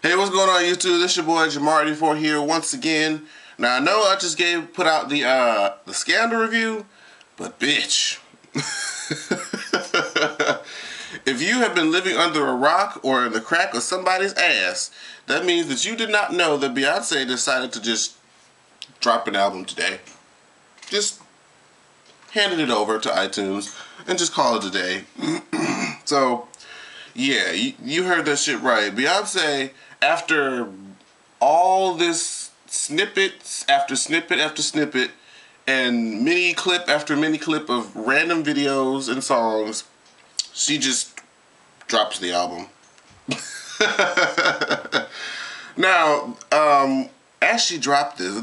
Hey, what's going on YouTube? This your boy Jamari84 here once again. Now I know I just put out the Scandal review, but bitch, if you have been living under a rock or the crack of somebody's ass, that means that you did not know that Beyonce decided to just drop an album today. Just handed it over to iTunes and just call it a day. So yeah, you heard that shit right. Beyonce, after all this snippets after snippet after snippet and mini clip after mini clip of random videos and songs, she just drops the album. Now, as she dropped this,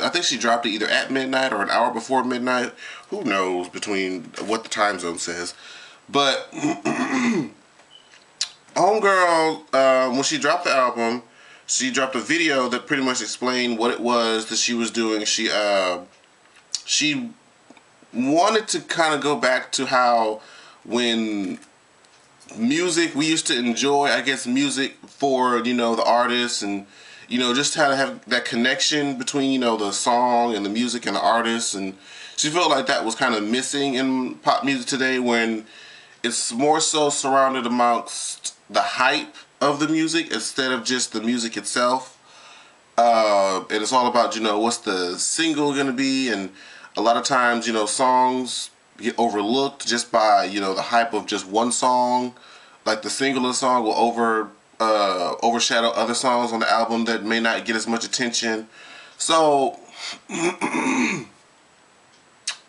I think she dropped it either at midnight or an hour before midnight. Who knows between what the time zone says, but homegirl, when she dropped the album, she dropped a video that pretty much explained what it was that she was doing. She wanted to kind of go back to how when music, we used to enjoy, I guess, music for, you know, the artists and, you know, just how to have that connection between, you know, the song and the music and the artists. And she felt like that was kind of missing in pop music today, when it's more so surrounded amongst the hype of the music instead of just the music itself. And it's all about, you know, what's the single going to be. And a lot of times, you know, songs get overlooked just by, you know, the hype of just one song. Like the single of the song will overshadow other songs on the album that may not get as much attention. So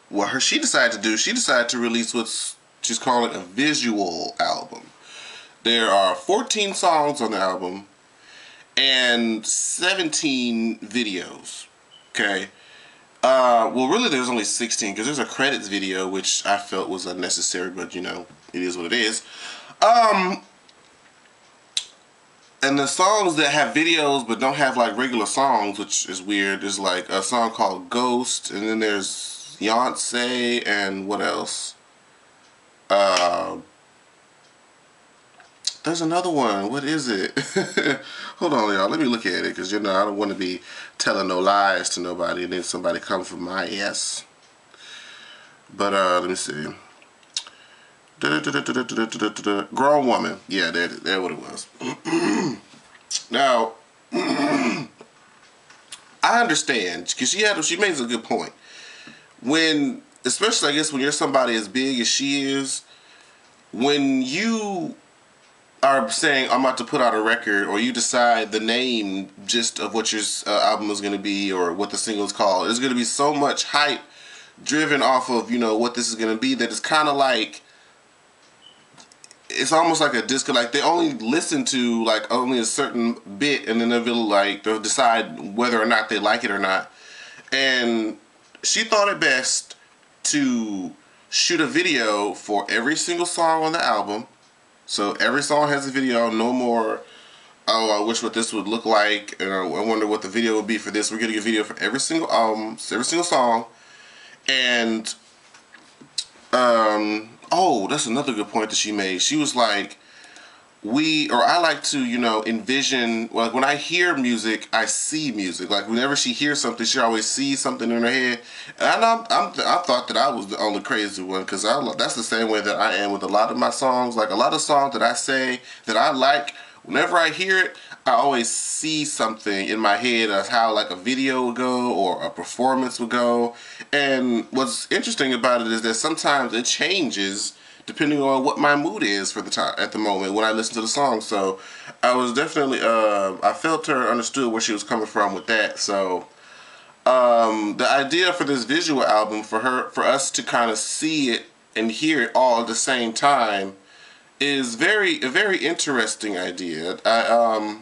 what she decided to do, she decided to release what's, she's calling a visual album. There are 14 songs on the album and 17 videos. Okay. Well, really, there's only 16 because there's a credits video, which I felt was unnecessary, but you know, it is what it is. And the songs that have videos but don't have like regular songs, which is weird, is like a song called Ghost, and then there's Beyonce and what else? There's another one. What is it? Hold on, y'all. Let me look at it, because, you know, I don't want to be telling no lies to nobody and then somebody come for my ass. But, let me see. Grown Woman. Yeah, that's what it was. Now, I understand, because she makes a good point. When, especially, I guess, when you're somebody as big as she is, when you are saying, I'm about to put out a record, or you decide the name just of what your album is going to be, or what the single is called, there's going to be so much hype driven off of, you know, what this is going to be, that it's kind of like, it's almost like a disco, like they only listen to like only a certain bit, and then they'll decide whether or not they like it or not. And she thought it best to shoot a video for every single song on the album. So every song has a video, no more, oh, I wish what this would look like, and I wonder what the video would be for this. We're getting a video for every single album, every single song. And, oh, that's another good point that she made. She was like, I like to, you know, envision, like when I hear music, I see music. Like whenever she hears something, she always sees something in her head. And I thought that I was the only crazy one, because that's the same way that I am with a lot of my songs. Like a lot of songs that I say that I like, whenever I hear it, I always see something in my head of how like a video would go or a performance would go. And what's interesting about it is that sometimes it changes depending on what my mood is for the time at the moment when I listen to the song. So I was definitely, I felt her, understood where she was coming from with that. So the idea for this visual album, for us to kind of see it and hear it all at the same time, is a very interesting idea. I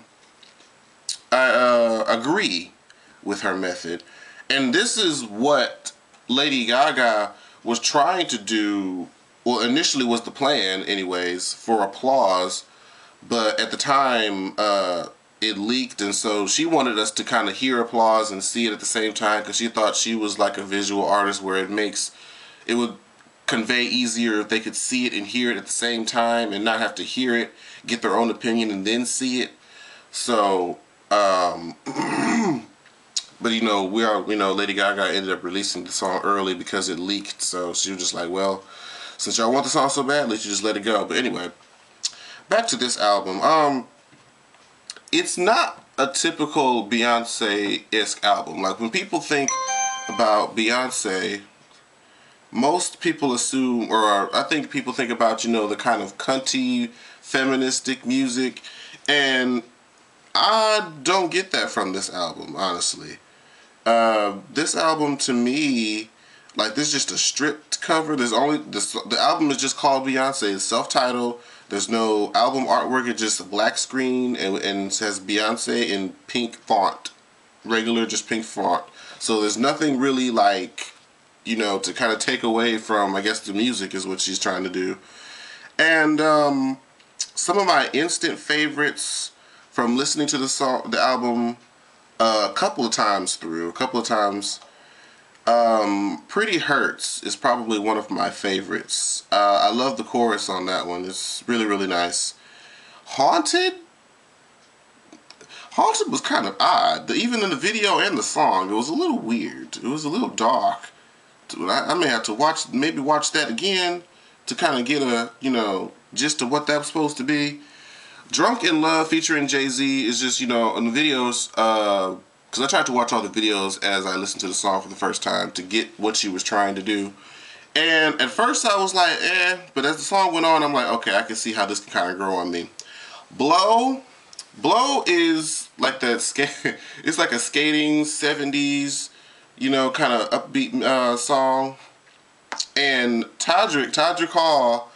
agree with her method, and this is what Lady Gaga was trying to do. Well, initially was the plan, anyways, for Applause, but at the time, it leaked, and so she wanted us to kind of hear Applause and see it at the same time, because she thought she was like a visual artist, where it would convey easier if they could see it and hear it at the same time, and not have to hear it, get their own opinion, and then see it. So, but you know, Lady Gaga ended up releasing the song early because it leaked. So she was just like, well, since y'all want the song so bad, let's just let it go. But anyway, back to this album. It's not a typical Beyonce-esque album. Like, when people think about Beyonce, most people assume, or I think people think about, you know, the kind of cunty, feministic music, and I don't get that from this album, honestly. This album, to me, like, this is just a stripped cover. There's only, the album is just called Beyonce. It's self-titled. There's no album artwork. It's just a black screen, and it says Beyonce in pink font. Regular, just pink font. So there's nothing really, like, you know, to kind of take away from, I guess, the music is what she's trying to do. And some of my instant favorites from listening to the song, the album, a couple of times through, Pretty Hurts is probably one of my favorites. I love the chorus on that one. It's really, really nice. Haunted was kind of odd. Even in the video and the song, it was a little weird. It was a little dark. I may have to watch that again to kind of get a, you know, gist of what that was supposed to be. Drunk in Love featuring Jay-Z is just, you know, on the videos, because I tried to watch all the videos as I listened to the song for the first time to get what she was trying to do. And at first I was like, eh, but as the song went on, I'm like, okay, I can see how this can kind of grow on me. Blow is like that, it's like a skating 70s, you know, kind of upbeat song. And Todrick Hall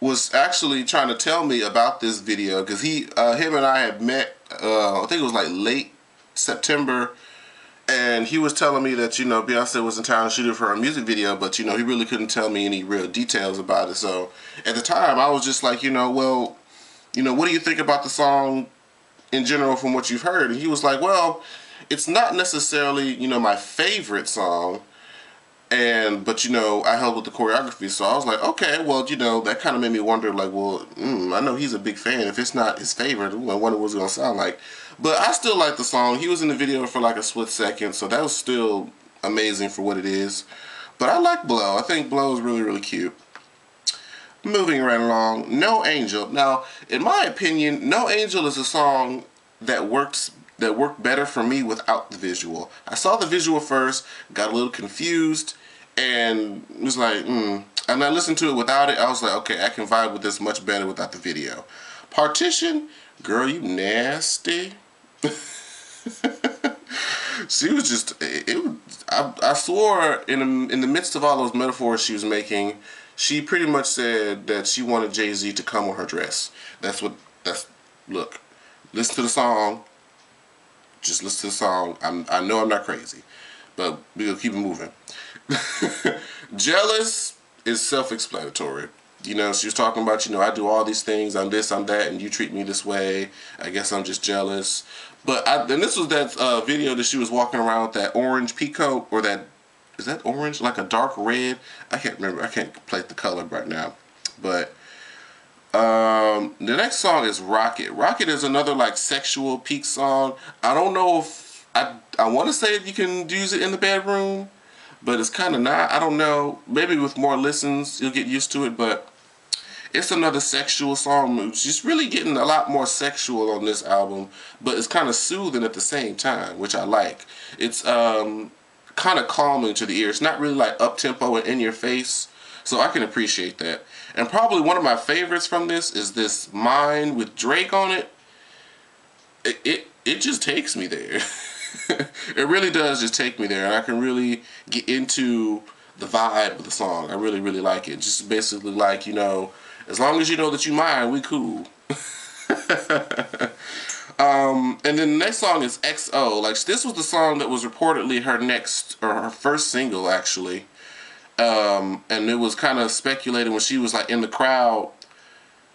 was actually trying to tell me about this video, because him and I had met, I think it was like late September, and he was telling me that, you know, Beyonce was in town shooting for her music video, but, you know, he really couldn't tell me any real details about it. So at the time I was just like, you know, well, you know, what do you think about the song in general from what you've heard? And he was like, well, it's not necessarily, you know, my favorite song, but you know, I helped with the choreography. So I was like, okay, well, you know, that kind of made me wonder, like, well, I know he's a big fan. If it's not his favorite, I wonder what it's going to sound like. But I still like the song. He was in the video for like a split second, so that was still amazing for what it is. But I like Blow. I think Blow is really, really cute. Moving right along, No Angel. Now, in my opinion, No Angel is a song that worked better for me without the visual. I saw the visual first, got a little confused, and was like, And I listened to it without it. I was like, okay, I can vibe with this much better without the video. Partition, girl, you nasty. She was just, I swore in the midst of all those metaphors she was making, she pretty much said that she wanted Jay-Z to come on her dress. Look, listen to the song. Just listen to the song. I know I'm not crazy, but we're going to keep it moving. Jealous is self-explanatory. You know, she was talking about, you know, I do all these things, I'm this, I'm that, and you treat me this way. I guess I'm just jealous. But and this was that video that she was walking around with that orange peacoat, or that, is that orange? Like a dark red? I can't remember. I can't place the color right now. But the next song is Rocket. Rocket is another like sexual peak song. I don't know if I want to say you can use it in the bedroom, but it's kind of not. I don't know. Maybe with more listens you'll get used to it, but it's another sexual song. She's really getting a lot more sexual on this album, but it's kind of soothing at the same time, which I like. It's kind of calming to the ear. It's not really like up-tempo and in your face, so I can appreciate that. And probably one of my favorites from this is this Mine with Drake on it. It just takes me there. It really does just take me there. And I can really get into the vibe of the song. I really, really like it. Just basically like, you know, as long as you know that you mine, we cool. And then the next song is XO. Like, this was the song that was reportedly her next, or her first single, actually. And it was kind of speculated when she was like in the crowd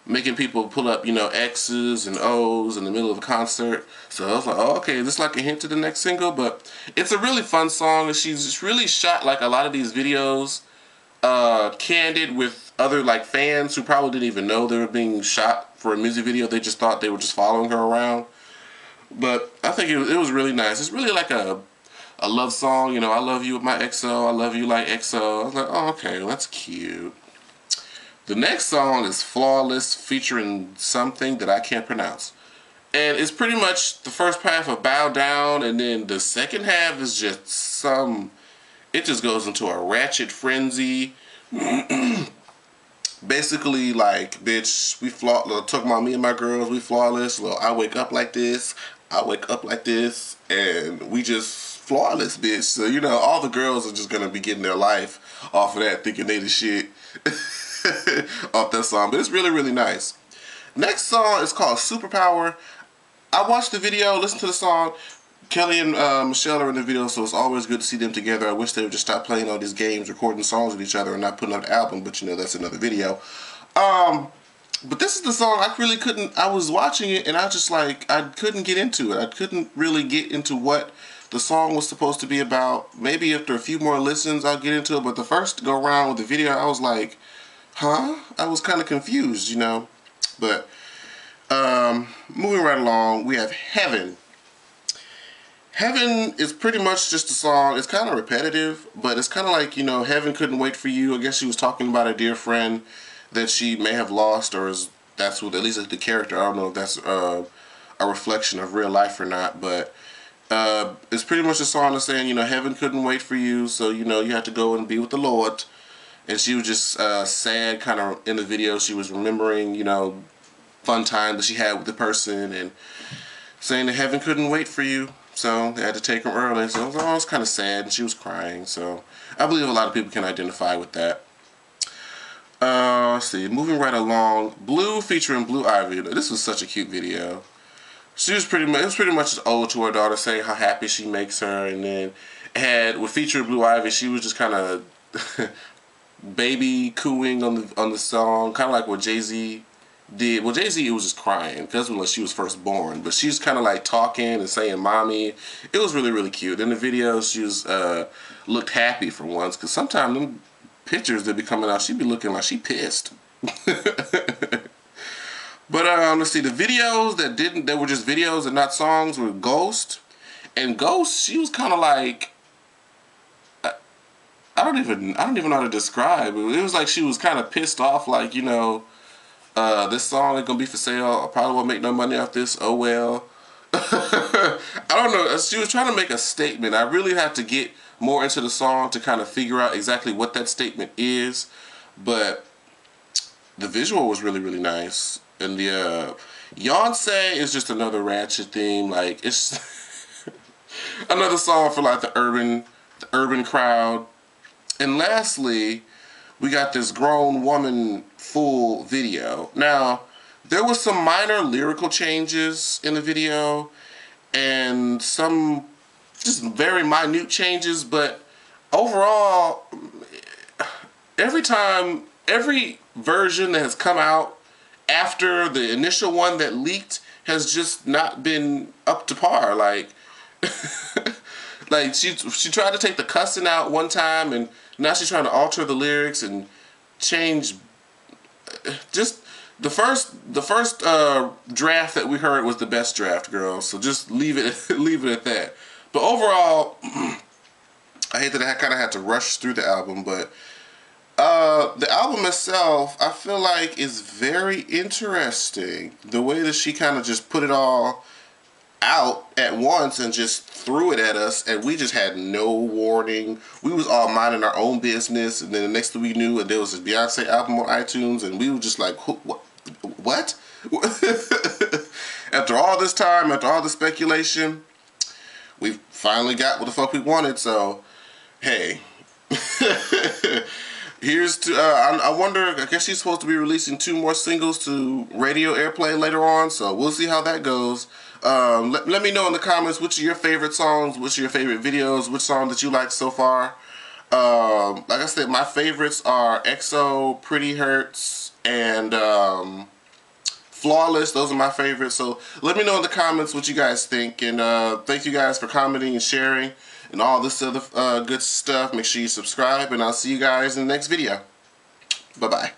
making people pull up, you know, X's and O's in the middle of a concert. So I was like, oh, okay, is this like a hint to the next single? But it's a really fun song, and she's just really shot like a lot of these videos candid with other like fans who probably didn't even know they were being shot for a music video. They just thought they were just following her around. But I think it was really nice. It's really like a love song. You know, I love you with my XO. I love you like XO. I was like, oh, okay, well, that's cute. The next song is Flawless featuring something that I can't pronounce. And it's pretty much the first half of Bow Down, and then the second half is just some... It just goes into a ratchet frenzy. Basically, like, bitch, we flawless. Talking about me and my girls, we flawless. Well, I wake up like this. I wake up like this. And we just flawless, bitch. So, you know, all the girls are just going to be getting their life off of that, thinking they the shit. Off that song. But it's really, really nice. Next song is called Superpower. I watched the video, listened to the song. Kelly and Michelle are in the video, so it's always good to see them together. I wish they would just stop playing all these games, recording songs with each other, and not putting out an album, but you know, that's another video. But this is the song I really couldn't, I was watching it and I just like, I couldn't get into it. I couldn't really get into what the song was supposed to be about. Maybe after a few more listens, I'll get into it. But the first go around with the video, I was like, huh? I was kind of confused, you know? But moving right along, we have Heaven. Heaven is pretty much just a song. It's kind of repetitive, but it's kind of like, you know, Heaven couldn't wait for you. I guess she was talking about a dear friend that she may have lost, or is that's what, at least the character. I don't know if that's a reflection of real life or not, but it's pretty much a song that's saying, you know, Heaven couldn't wait for you, so, you know, you have to go and be with the Lord. And she was just sad, kind of in the video. She was remembering, you know, fun time that she had with the person and saying that Heaven couldn't wait for you. So they had to take him early. So it was kind of sad, and she was crying. So I believe a lot of people can identify with that. Let's see, moving right along, Blue featuring Blue Ivy. This was such a cute video. She was pretty much, it was pretty much an ode to her daughter, saying how happy she makes her. And then with featuring Blue Ivy, she was just kind of baby cooing on the song, kind of like what Jay-Z did. Well, Jay-Z, it was just crying because when she was first born, but she's kind of like talking and saying mommy. It was really, really cute. In the video, she was looked happy for once, because sometimes them pictures that be coming out, she be looking like she pissed. But let's see, the videos that were just videos and not songs were Ghost. And Ghost, she was kind of like, I don't even know how to describe it. It was like she was kind of pissed off, like, you know, this song ain't gonna be for sale. I probably won't make no money off this. Oh well. I don't know. She was trying to make a statement. I really have to get more into the song to kind of figure out exactly what that statement is. But the visual was really, really nice. And the Beyonce is just another ratchet theme. Like, it's another song for like the urban crowd. And lastly, we got this Grown Woman full video. Now, there was some minor lyrical changes in the video and some just very minute changes, but overall, every version that has come out after the initial one that leaked has just not been up to par. Like, like she tried to take the cussing out one time, and now she's trying to alter the lyrics and change. Just the first draft that we heard was the best draft, girl. So just leave it at that. But overall, I hate that I kind of had to rush through the album, but the album itself, I feel like, is very interesting. The way that she kind of just put it all out at once and just threw it at us, and we just had no warning. We was all minding our own business, and then the next thing we knew, there was a Beyonce album on iTunes, and we were just like, what? After all this time, after all the speculation, we finally got what the fuck we wanted. So hey, here's to I wonder, I guess she's supposed to be releasing 2 more singles to radio airplay later on, so we'll see how that goes. Let me know in the comments which are your favorite songs, which are your favorite videos, which song that you like so far. Like I said, my favorites are EXO, Pretty Hurts, and Flawless. Those are my favorites. So let me know in the comments what you guys think. And thank you guys for commenting and sharing and all this other good stuff. Make sure you subscribe, and I'll see you guys in the next video. Bye-bye.